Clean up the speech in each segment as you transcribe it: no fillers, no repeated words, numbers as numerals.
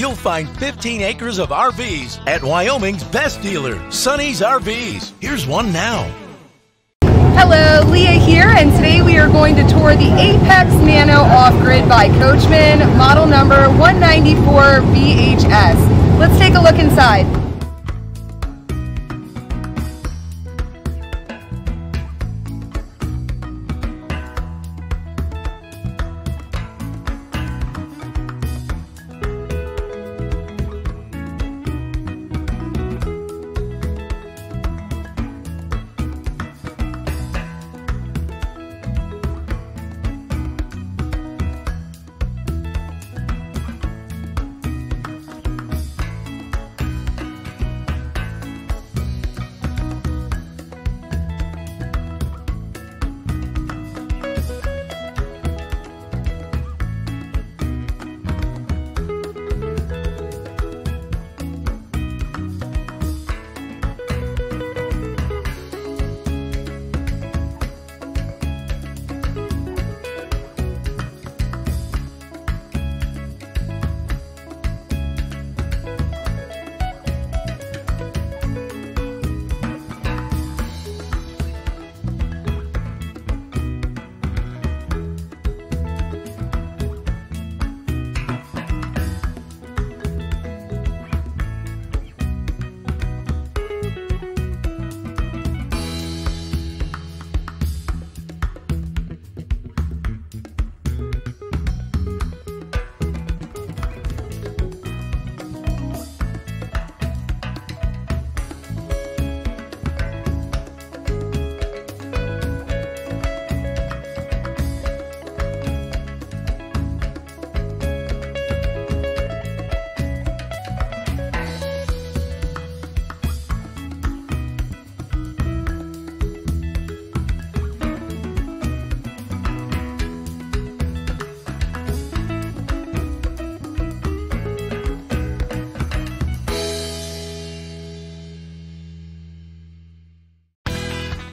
you'll find 15 acres of RVs at Wyoming's best dealer, Sonny's RVs. Here's one now. Hello, Leah here, and today we are going to tour the Apex Nano Off Grid by Coachmen, model number 194BHS. Let's take a look inside.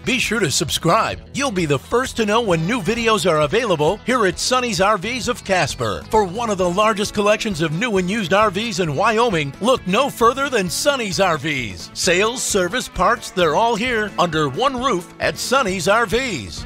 Be sure to subscribe. You'll be the first to know when new videos are available here at Sonny's RVs of Casper. For one of the largest collections of new and used RVs in Wyoming, look no further than Sonny's RVs. Sales, service, parts, they're all here under one roof at Sonny's RVs.